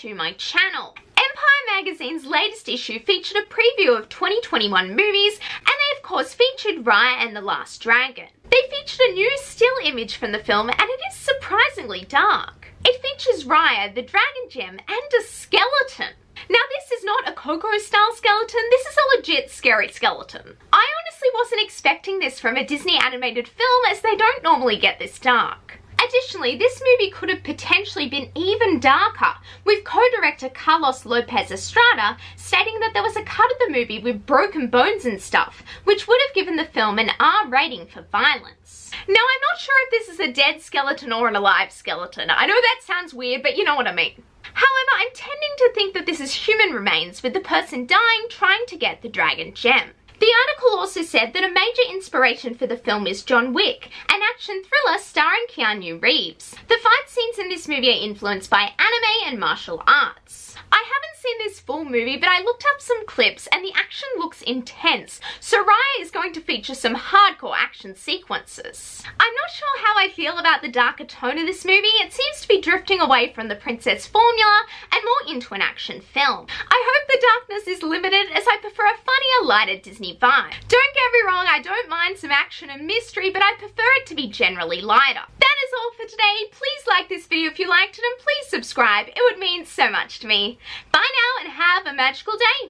to my channel. Empire Magazine's latest issue featured a preview of 2021 movies, and they of course featured Raya and the Last Dragon. They featured a new still image from the film, and it is surprisingly dark. It features Raya, the dragon gem, and a skeleton. Now this is not a Coco style skeleton, this is a legit scary skeleton. I honestly wasn't expecting this from a Disney animated film, as they don't normally get this dark. Additionally, this movie could have potentially been even darker, with co-director Carlos Lopez Estrada stating that there was a cut of the movie with broken bones and stuff, which would have given the film an R rating for violence. Now, I'm not sure if this is a dead skeleton or an alive skeleton. I know that sounds weird, but you know what I mean. However, I'm tending to think that this is human remains, with the person dying trying to get the dragon gem. The article also said that a major inspiration for the film is John Wick, an action thriller starring Keanu Reeves. The fight scenes in this movie are influenced by anime and martial arts. I haven't seen this full movie, but I looked up some clips and the action looks intense, so Raya is going to feature some hardcore action sequences. I'm not sure how I feel about the darker tone of this movie. It seems to be drifting away from the princess formula and more into an action film. I hope the darkness is limited, as I prefer a funnier, lighter Disney vibe. Don't get me wrong, I don't mind some action and mystery, but I prefer it to be generally lighter. That is all for today. Please like this video if you liked it, and please subscribe. It would mean so much to me. Bye now, and have a magical day.